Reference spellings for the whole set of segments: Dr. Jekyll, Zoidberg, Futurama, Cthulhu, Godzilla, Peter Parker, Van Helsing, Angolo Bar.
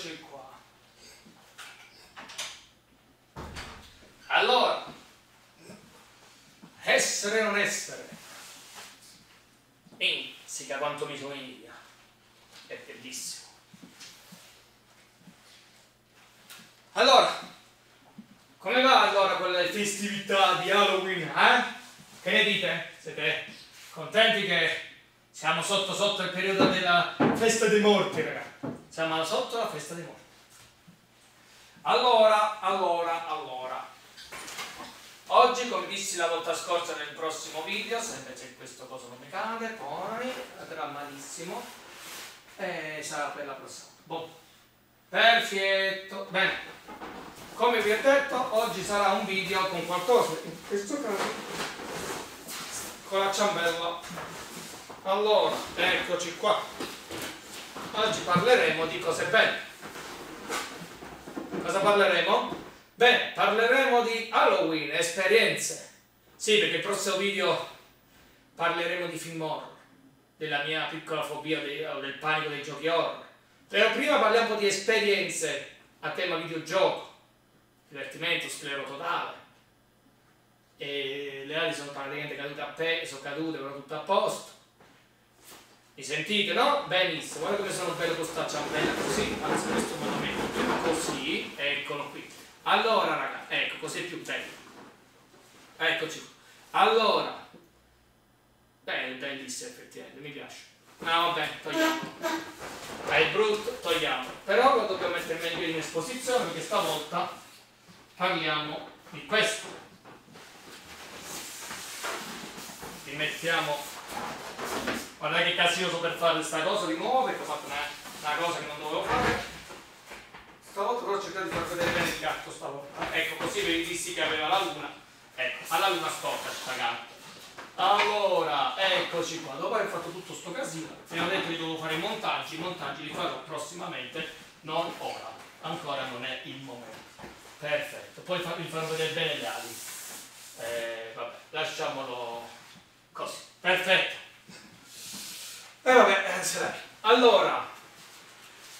Eccoci qua. Allora, essere o non essere, instica quanto mi somiglia, è bellissimo. Allora, come va allora quella festività di Halloween, eh? Che ne dite? Siete contenti che siamo sotto il periodo della festa dei morti, ragazzi? Siamo sotto la festa dei morti. Allora. Oggi, come dissi la volta scorsa nel prossimo video, se invece questo coso non mi cade, poi andrà malissimo e sarà per la prossima. Boh. Perfetto. Bene. Come vi ho detto, oggi sarà un video con qualcosa. In questo caso con la ciambella. Allora, eccoci qua. Oggi parleremo di cose belle. Cosa parleremo? Beh, parleremo di Halloween, esperienze. Sì, perché il prossimo video parleremo di film horror, della mia piccola fobia del panico dei giochi horror. Però prima parliamo di esperienze a tema videogioco, divertimento, sclero totale. E le ali sono praticamente cadute a pe, sono cadute, però tutto a posto. Mi sentite, no? Benissimo, guarda come sono bello con sta ciambella così, anzi questo me lo metto così, eccolo qui. Allora raga, ecco, così è più bello. Eccoci. Allora, beh, bellissimo effettivamente, mi piace. Ah vabbè, togliamo. È brutto, togliamo. Però lo dobbiamo mettere meglio in esposizione perché stavolta parliamo di questo. Li mettiamo, guarda che casino per fare questa cosa di nuovo, perché ho fatto una cosa che non dovevo fare stavolta, però ho cercato di far vedere bene il gatto stavolta. Ecco, così vi dissi che aveva la luna, ecco, alla luna storta sta gatto. Allora, eccoci qua. Dopo aver fatto tutto sto casino mi hanno detto che dovevo fare i montaggi li farò prossimamente, non ora, ancora non è il momento. Perfetto, poi vi farò vedere bene le ali, vabbè, lasciamolo così. Perfetto. E vabbè, allora,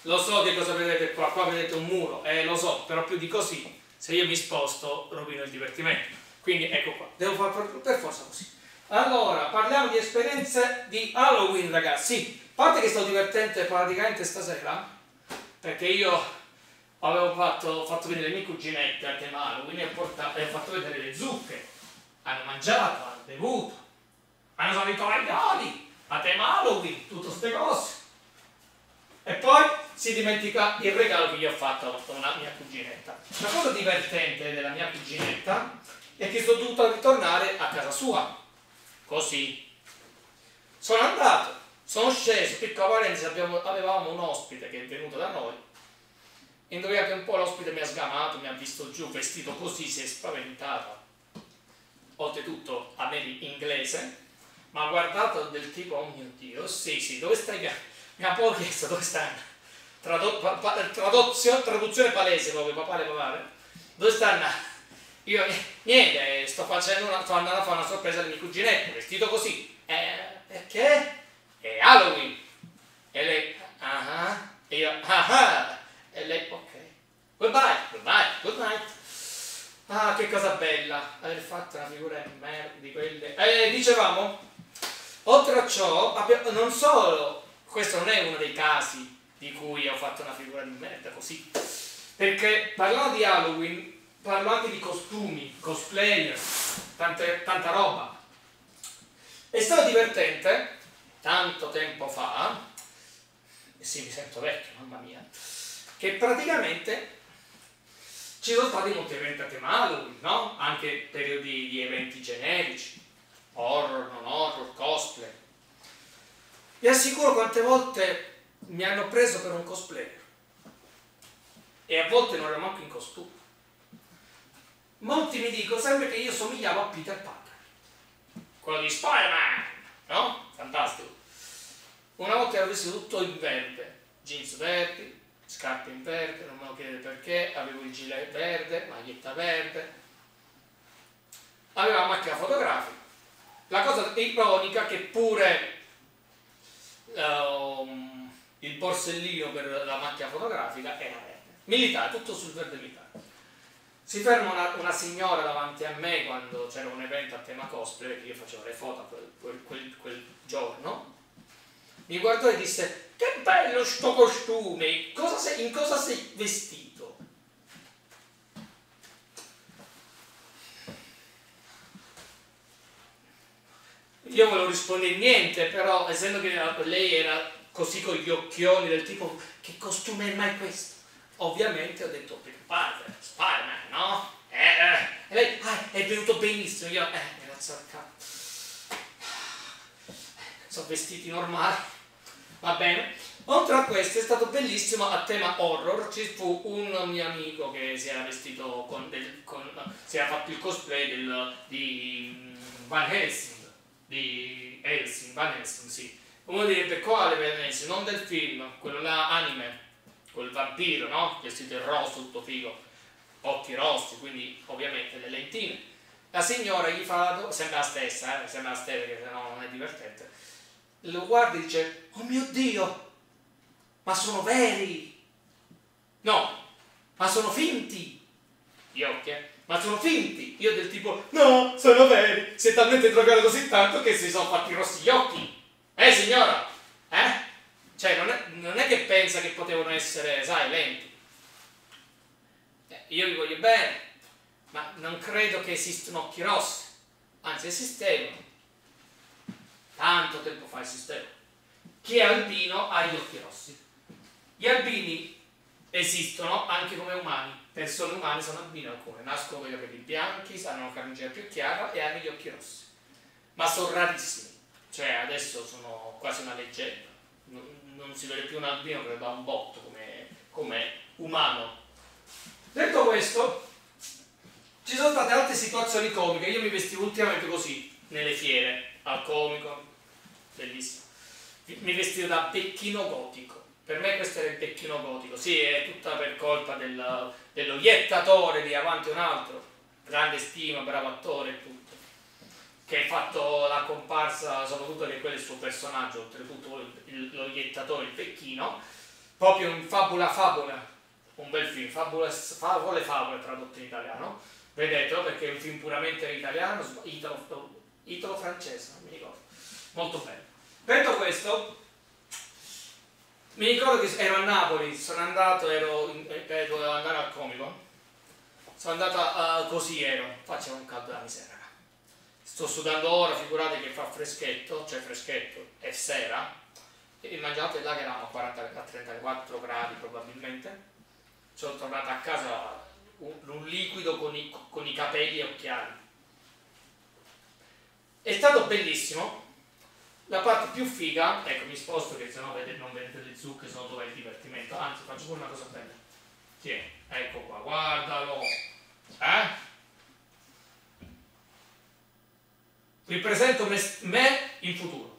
lo so che cosa vedete qua, qua vedete un muro, lo so, però più di così, se io mi sposto rovino il divertimento. Quindi ecco qua, devo fare per forza così. Allora, parliamo di esperienze di Halloween, ragazzi. A parte che sto divertente praticamente stasera, perché io avevo fatto vedere le mie cuginette a tema Halloween e ho fatto vedere le zucche. Hanno mangiato, hanno bevuto. Ma sono i coglioni, a tema Halloween, tutte queste cose. E poi si dimentica il regalo che gli ho fatto a una mia cuginetta. La cosa divertente della mia cuginetta è che sono dovuto ritornare a casa sua. Così. Sono andato, sono sceso, piccola parentesi, avevamo un ospite che è venuto da noi. Indovinate un po', l'ospite mi ha sgamato, mi ha visto giù, vestito così, si è spaventato. Oltretutto a me in inglese. Ma ha guardato del tipo, oh mio Dio, sì, dove stai? Mi ha poi chiesto dove stanno. Traduzione palese proprio, papale. Dove stanno? Io niente, sto andando a fare una sorpresa alle mie cuginette, vestito così. Perché? È Halloween. E lei, ah, e io, ah, e lei, ok. Goodbye. Ah, che cosa bella, aver fatto una figura di merda di quelle. Dicevamo, oltre a ciò, non solo, questo non è uno dei casi di cui ho fatto una figura di merda così, perché parlando di Halloween, parlo anche di costumi, cosplayer, tanta roba. È stato divertente, tanto tempo fa, e sì, mi sento vecchio, mamma mia, che praticamente ci sono stati molti eventi a tema Halloween, no? Anche periodi di eventi generici, horror, non horror, cosplay. Vi assicuro quante volte mi hanno preso per un cosplayer e a volte non ero manco in costume. Molti mi dicono sempre che io somigliavo a Peter Parker, quello di Spider-Man, no? Fantastico. Una volta ero vestito tutto in verde, jeans verdi, scarpe in verde, non me lo chiedete perché, avevo il gilet verde, maglietta verde, avevo la macchina fotografica. La cosa ironica è che pure il borsellino per la macchina fotografica era verde. Militare, tutto sul verde militare. Si ferma una signora davanti a me quando c'era un evento a tema cosplay, perché io facevo le foto quel giorno. Mi guardò e disse: che bello sto costume, in cosa sei vestito? Io volevo rispondere niente, però essendo che lei era così con gli occhioni del tipo: che costume è mai questo? Ovviamente ho detto Pink Panther, Spider-Man, no? E lei, è venuto benissimo, io, era zarcato. Sono vestiti normali, va bene. Oltre a questo è stato bellissimo, a tema horror, ci fu un mio amico che si era vestito si era fatto il cosplay di Van Helsing, sì. Uno direbbe quale Van Helsing, non del film, quello là anime. Quel vampiro, no? Vestito in rosso, tutto figo, occhi rossi, quindi ovviamente le lentine. La signora gli fa sempre la stessa, sempre la stessa, perché sennò non è divertente. Lo guarda e dice: oh mio Dio, ma sono veri! No, ma sono finti! Gli occhi, ma sono finti! Io del tipo: no, sono veri! Si è talmente drogato così tanto che si sono fatti rossi gli occhi! Signora! Cioè, non è che pensa che potevano essere, sai, lenti. Io vi voglio bene, ma non credo che esistano occhi rossi. Anzi, esistevano. Tanto tempo fa esistevano. Chi è albino ha gli occhi rossi. Gli albini esistono anche come umani. Persone umane sono albine alcune. Nascono con gli occhi bianchi, hanno una carnagione più chiara e hanno gli occhi rossi. Ma sono rarissimi. Cioè, adesso sono quasi una leggenda. Non si vede più un albino che va un botto come umano. Detto questo, ci sono state altre situazioni comiche. Io mi vestivo ultimamente così nelle fiere, al comico, bellissimo. Mi vestivo da becchino gotico. Per me questo era il becchino gotico. Sì, è tutta per colpa dello iettatore di Avanti un altro, grande stima, bravo attore e tutto, che ha fatto la comparsa, soprattutto che quello è il suo personaggio, oltretutto lo iettatore, il pecchino, proprio in Fabula, un bel film, Favole tradotto in italiano, vedetelo perché è un film puramente italiano, italo-francese, non mi ricordo, molto bello. Detto questo, mi ricordo che ero a Napoli, dovevo andare al comico, sono andato così faceva un caldo da miseria. Sto sudando ora, figurate che fa freschetto, è sera, e immaginate là che eravamo a 34 gradi probabilmente. Sono tornato a casa un liquido con i capelli e occhiali. È stato bellissimo. La parte più figa, ecco mi sposto che sennò non vedete le zucche, sono dove è il divertimento, anzi faccio pure una cosa bella. Tieni, ecco qua, guardalo. Ripresento me in futuro.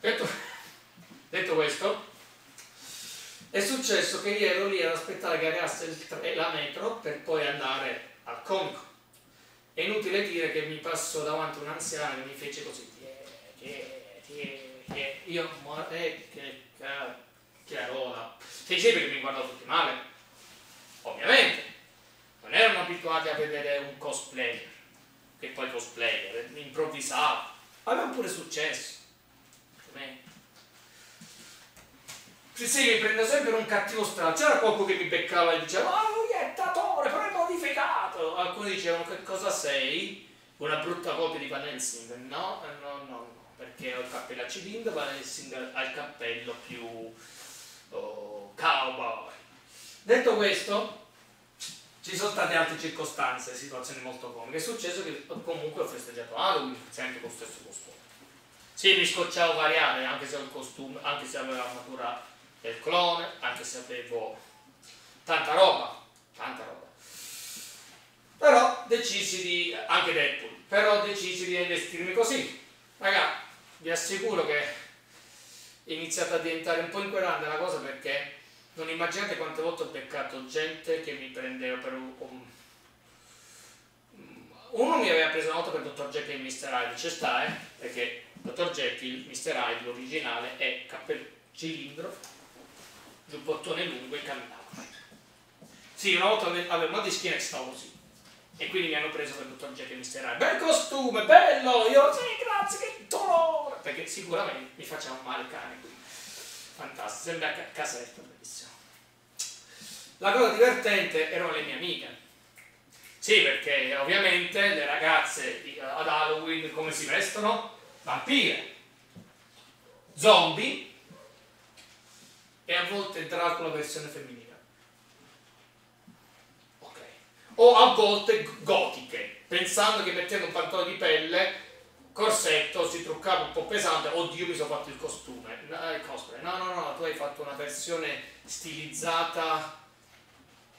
Detto questo, è successo che io ero lì ad aspettare che arrivasse la metro per poi andare al comico. È inutile dire che mi passò davanti un anziano e mi fece così. Io chiarola. Sì, sì, perché mi guardavo tutti male. Ovviamente. Non erano abituati a vedere un cosplayer. Che poi cosplayer, improvvisato, aveva pure successo. Sì, mi prendo sempre un cattivo strano. C'era qualcuno che mi beccava e diceva: ah, iettatore, però è modificato. Alcuni dicevano: che cosa sei? Una brutta copia di Van Helsing? No, perché ho il cappello a cilindro, Van Helsing ha il cappello più cowboy. Detto questo, ci sono state altre circostanze, situazioni molto comiche. È successo che comunque ho festeggiato Halloween sempre con lo stesso costume. Sì, mi scocciavo variare, anche se avevo il costume, anche se avevo l'armatura del clone, anche se avevo tanta roba. Però decisi di, anche Deadpool, però decisi di vestirmi così. Raga, vi assicuro che è iniziata a diventare un po' inquietante la cosa perché non immaginate quante volte ho beccato gente che mi prendeva per uno mi aveva preso una volta per Dr. Jekyll e Mr. Hyde, c'è sta, perché Dr. Jekyll, Mr. Hyde, l'originale, è cappello cilindro, giubbottone lungo e camminavo. Sì, una volta avevo mal di schiena e stavo così. E quindi mi hanno preso per dottor Jekyll e Mr. Hyde. Bel costume, bello! Io, sì, grazie, che dolore! Perché sicuramente mi faceva male il cane. Fantastico, sembra a casa del bellissimo. La cosa divertente erano le mie amiche. Sì, perché ovviamente le ragazze ad Halloween come si vestono? Vampire, zombie e a volte Dracula versione femminile. Ok. O a volte gotiche, pensando che mettendo un pantalone di pelle, corsetto, si truccava un po' pesante, oddio mi sono fatto il costume. Il cosplay. No, no, no, tu hai fatto una versione stilizzata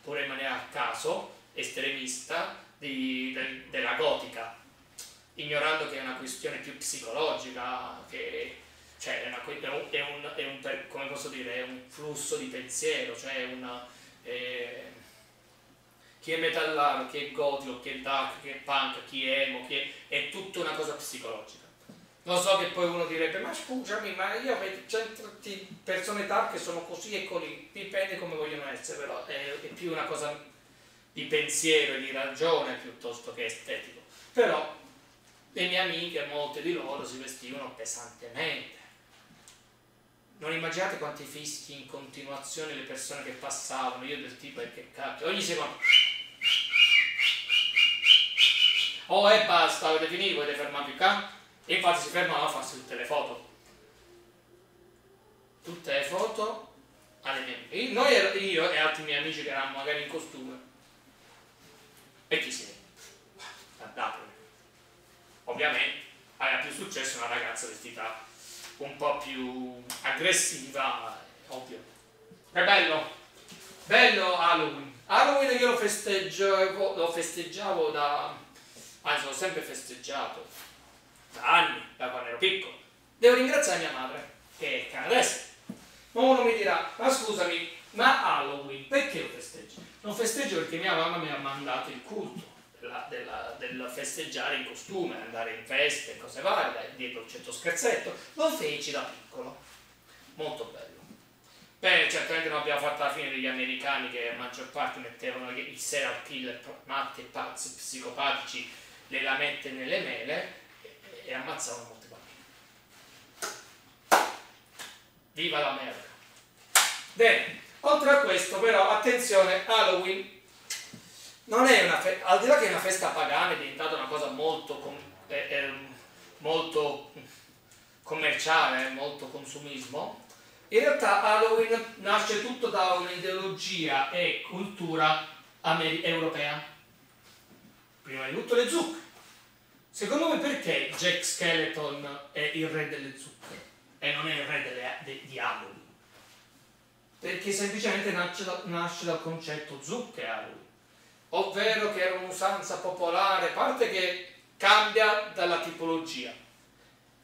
pure in maniera a caso, estremista della gotica, ignorando che è una questione più psicologica, che cioè come posso dire, è un flusso di pensiero, cioè chi è metallaro, chi è gotico, chi è dark, chi è punk, chi è emo, è tutta una cosa psicologica. Lo so che poi uno direbbe, ma scusami, ma io vedo certe persone dark che sono così e così, dipende come vogliono essere, però è più una cosa di pensiero e di ragione piuttosto che estetico. Però le mie amiche, molte di loro, si vestivano pesantemente. Non immaginate quanti fischi in continuazione le persone che passavano, io del tipo che cacchio, ogni secondo. Oh e basta, avete finito, volete fermarvi qua? E infatti si fermavano a farsi tutte le foto. Tutte le foto alle mie amiche. Io e altri miei amici che erano magari in costume. E chi sei? Guardatemi. Ovviamente aveva più successo una ragazza vestita un po' più aggressiva, ovvio. È bello, bello Halloween. Halloween io lo festeggiavo da... anzi, l'ho sempre festeggiato, da anni, da quando ero piccolo. Devo ringraziare mia madre, che è canadese. Ma uno mi dirà, ma scusami, ma Halloween perché lo festeggi? Non festeggio perché mia mamma mi ha mandato il culto del festeggiare in costume, andare in feste, cose varie, dietro il certo scherzetto. Lo feci da piccolo, molto bello. Beh, certamente non abbiamo fatto la fine degli americani che la maggior parte mettevano i serial killer matti e pazzi, psicopatici, le lamette nelle mele e ammazzavano molti bambini. Viva l'America! Bene, oltre a questo però, attenzione, Halloween non è una festa, al di là che è una festa pagana, è diventata una cosa molto commerciale, molto consumismo, in realtà Halloween nasce tutto da un'ideologia e cultura europea. Prima di tutto le zucche. Secondo voi perché Jack Skeleton è il re delle zucche e non è il re di Halloween? Perché semplicemente nasce dal concetto zucche Halloween, ovvero che era un'usanza popolare, a parte che cambia dalla tipologia.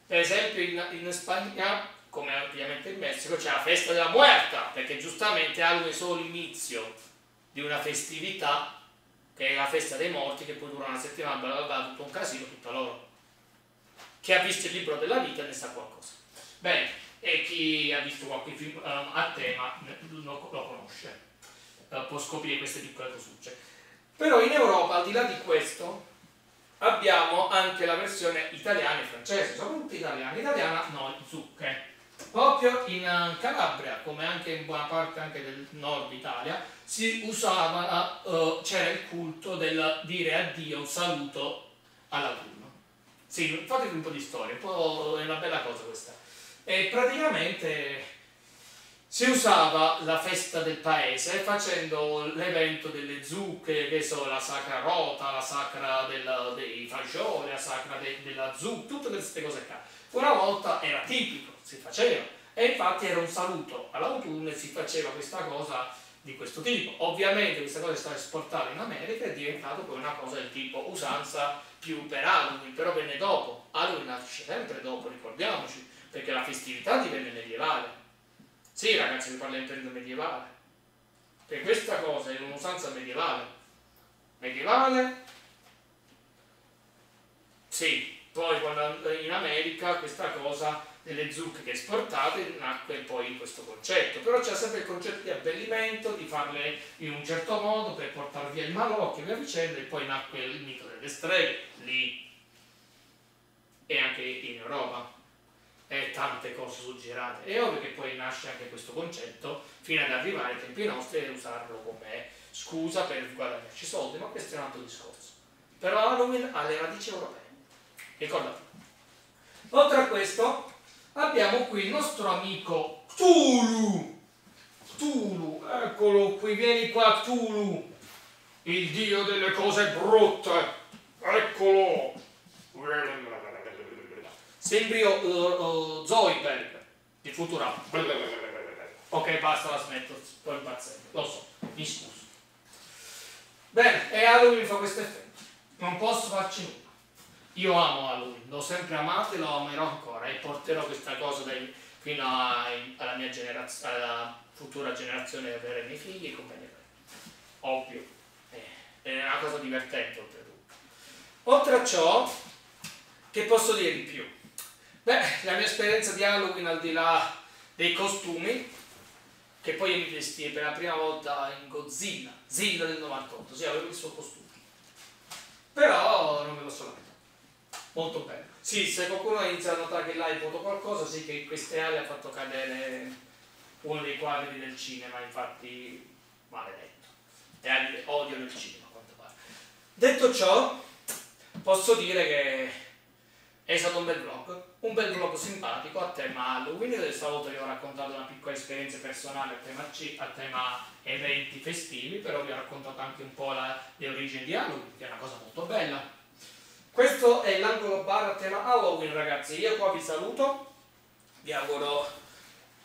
Per esempio in Spagna, come ovviamente in Messico, c'è la festa della muerta, perché giustamente Halloween è solo l'inizio di una festività, che è la festa dei morti, che poi dura una settimana, bla bla bla, tutto un casino, tutta loro. Chi ha visto il libro della vita ne sa qualcosa. Bene. E chi ha visto qualche film a tema lo conosce, può scoprire queste piccole cosucce. Però in Europa, al di là di questo, abbiamo anche la versione italiana e francese, soprattutto italiana no, zucche. Proprio in Calabria, come anche in buona parte anche del nord Italia, si usava, c'era il culto del dire addio, un saluto all'autunno. Sì, fatevi un po' di storia, un po' è una bella cosa questa. E praticamente si usava la festa del paese facendo l'evento delle zucche, che so, la sacra rota, la sacra dei fagioli, la sacra della zucca, tutte queste cose qua. Una volta era tipico, si faceva, e infatti era un saluto all'autunno e si faceva questa cosa di questo tipo. Ovviamente questa cosa è stata esportata in America e è diventata poi una cosa del tipo usanza più per Halloween, però venne dopo. Halloween nasce sempre dopo, ricordiamoci. Perché la festività divenne medievale. Sì, ragazzi, vi parlo in periodo medievale. Perché questa cosa è un'usanza medievale. Medievale? Sì, poi quando in America questa cosa delle zucche che esportate nacque poi questo concetto, però c'è sempre il concetto di abbellimento, di farle in un certo modo per portare via il malocchio e via vicenda, e poi nacque il mito delle streghe lì e anche in Europa e tante cose suggerate. È ovvio che poi nasce anche questo concetto fino ad arrivare ai tempi nostri e usarlo come scusa per guadagnarci soldi, ma questo è un altro discorso. Però Halloween ha le radici europee, ricordate. Oltre a questo abbiamo qui il nostro amico Cthulhu. Cthulhu, eccolo qui, vieni qua Cthulhu, il dio delle cose brutte, eccolo. Sembri Zoidberg di Futurama. Ok, basta, la smetto, poi impazzendo, lo so, mi scuso. Bene, e Halloween fa questo effetto, non posso farci nulla. Io amo Halloween, l'ho sempre amato e lo amerò ancora, e porterò questa cosa fino alla mia generazione, alla futura generazione, per i miei figli e compagnia. Ovvio, è una cosa divertente oltretutto. Oltre a ciò, che posso dire di più? Beh, la mia esperienza di Halloween, al di là dei costumi, che poi mi vestii per la prima volta in Godzilla, Zilla del 98, sì, avevo il suo costume, però non me lo so lamentare. Molto bello. Sì, se qualcuno inizia a notare che là hai fatto qualcosa, sì, che in queste ali ha fatto cadere uno dei quadri del cinema, infatti maledetto. E odio nel cinema, a quanto pare. Detto ciò, posso dire che è stato un bel vlog simpatico a tema Halloween. Questa volta vi ho raccontato una piccola esperienza personale a tema eventi festivi, però vi ho raccontato anche un po' le origini di Halloween, che è una cosa molto bella. Questo è l'Angolo Bar a tema Halloween, ragazzi. Io qua vi saluto, vi auguro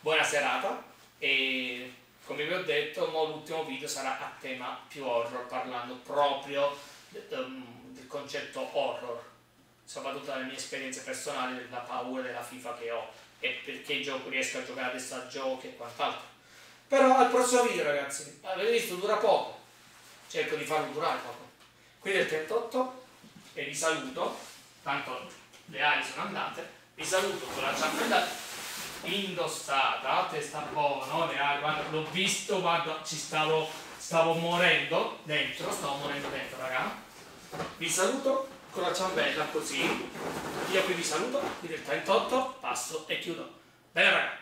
buona serata e, come vi ho detto, l'ultimo video sarà a tema più horror, parlando proprio del concetto horror, soprattutto dalle mie esperienze personali, della paura della FIFA che ho e perché riesco a giocare adesso a giochi e quant'altro. Però al prossimo video, ragazzi, avete visto, dura poco, cerco di farlo durare poco, quindi è il 38. E vi saluto, tanto le ali sono andate, vi saluto con la ciambella indossata, testa a po', no? Le ali, guarda, l'ho visto, guarda, stavo morendo dentro, raga. Vi saluto con la ciambella così, io qui vi saluto, il 38, passo e chiudo. Bene, raga.